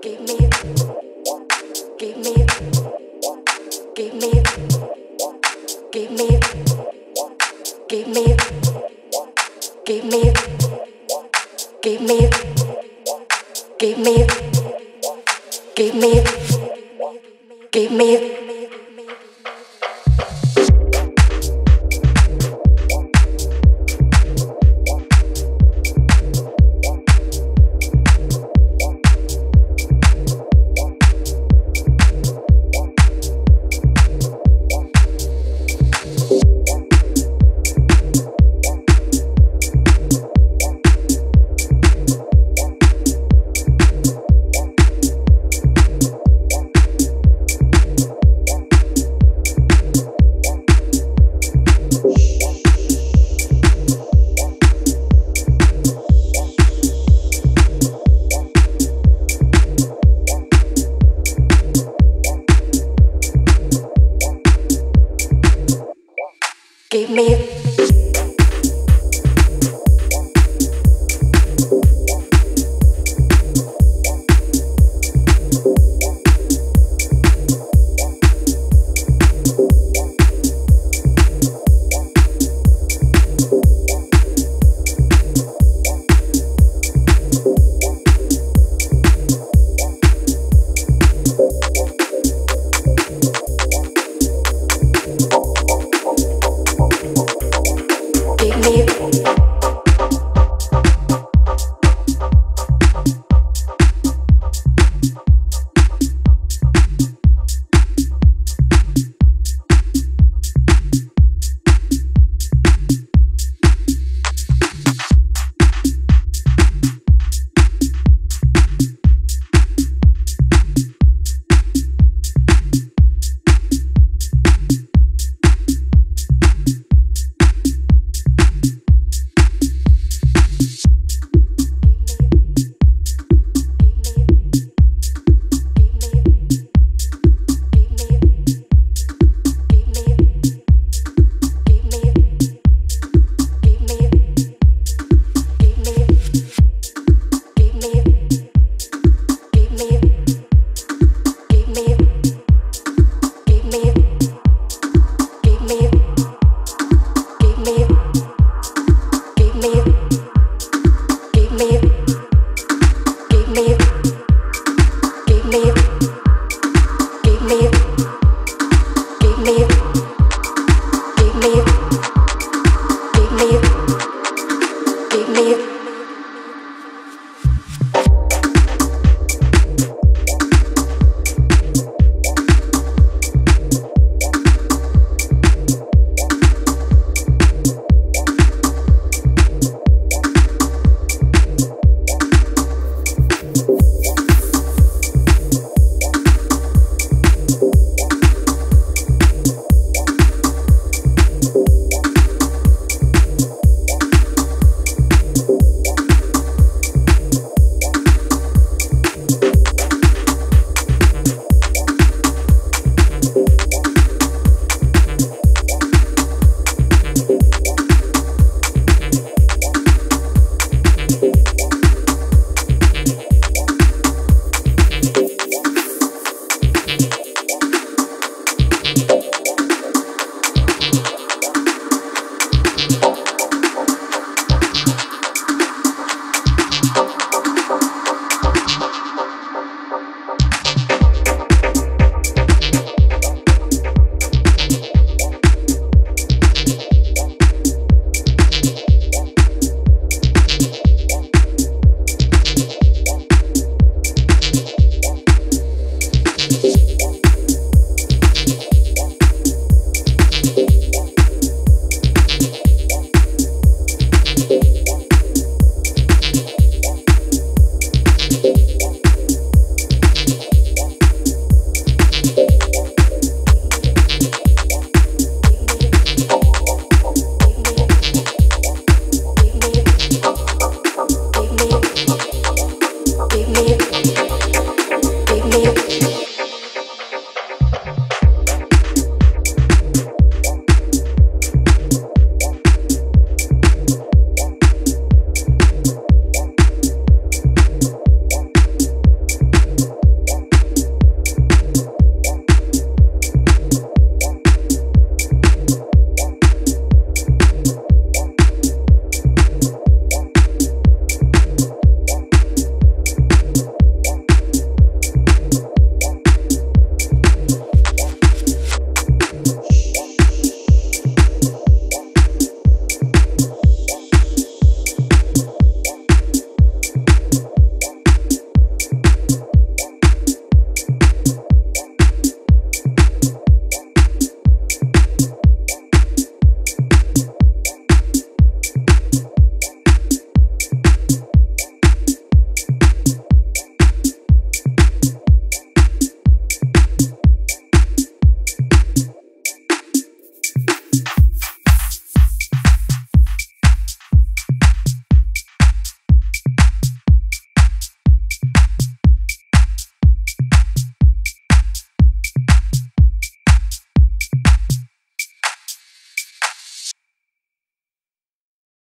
Give me